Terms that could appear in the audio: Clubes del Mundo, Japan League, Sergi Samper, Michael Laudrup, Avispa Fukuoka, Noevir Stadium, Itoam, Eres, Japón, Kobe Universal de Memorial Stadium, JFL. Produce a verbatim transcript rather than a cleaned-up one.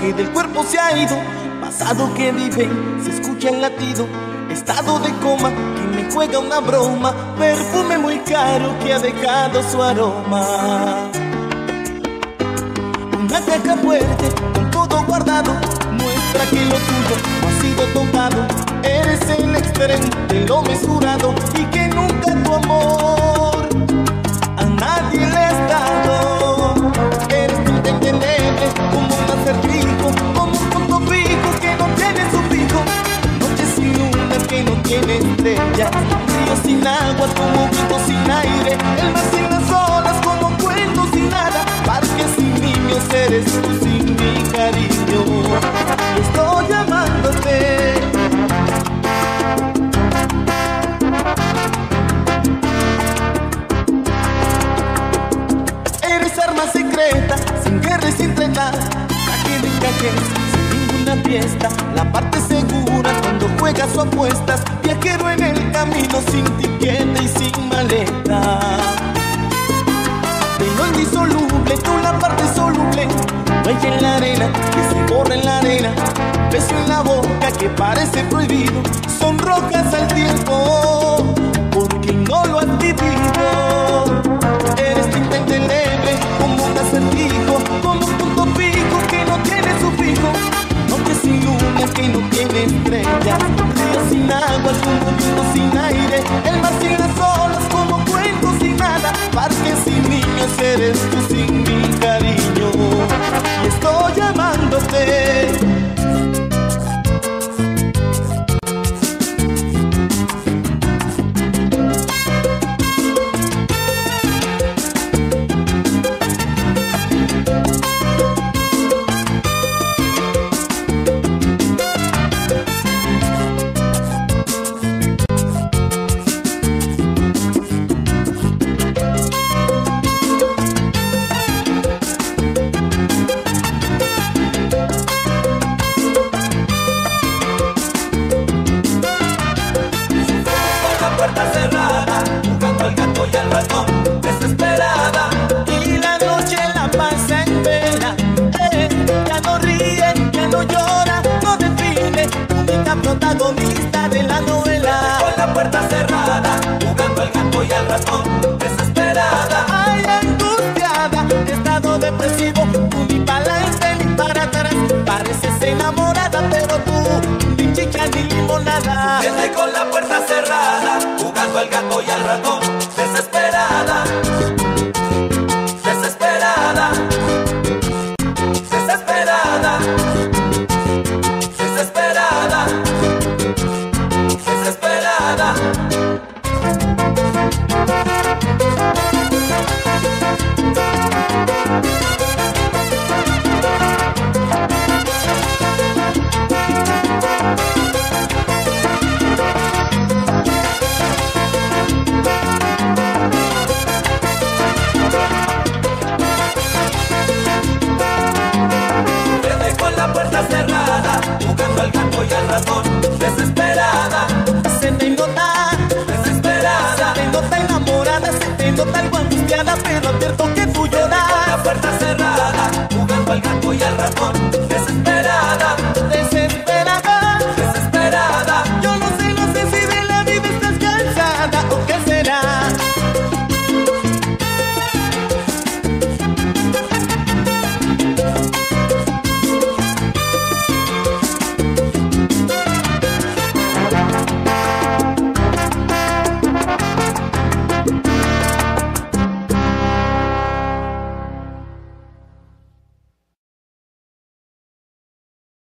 Que del cuerpo se ha ido, pasado que vive, se escucha el latido, estado de coma, que me juega una broma, perfume muy caro que ha dejado su aroma. Una caja fuerte, con todo guardado, muestra que lo tuyo no ha sido tocado. Eres el excelente, lo mesurado, y que nunca tu amor a nadie le has dado. Eres tan entendible como un acertijo, tiene estrellas, río sin agua como grito sin aire, el mar sin las olas como cuento sin nada, parque sin niños, eres tú sin mi cariño, yo estoy amándote. Eres arma secreta, sin guerra y sin trenar, saque de cajes, una fiesta, la parte segura cuando juegas o apuestas, viajero en el camino sin tiquete y sin maleta. De lo indisoluble, tú la parte soluble, huella en la arena, que se borra en la arena, beso en la boca que parece prohibido, sonrojas al tiempo, porque no lo has vivido. Eres tinta indeleble, como un acertijo, como un punto fijo que no tiene sufijo, sin lunas que no tiene estrellas, río sin agua como grito sin aire, el mar sin las olas como cuento sin nada, parque sin niños, eres tú sin mi cariño, y estoy amándote. Puerta cerrada, buscando al gato y al ratón, desesperada, y la noche la pasa en vela, eh, ya no ríe, ya no llora, no define, única protagonista de la novela. Con la puerta cerrada, buscando al gato y al ratón, desesperada, ay, angustiada, estado depresivo, tú ni para adelante ni para atrás, pareces enamorada, pero tú ni chicha ni limonada. Desde con la puerta cerrada, al gato y al ratón, desesperada, desesperada, desesperada, desesperada, desesperada. Cerrada, buscando al gato y al ratón.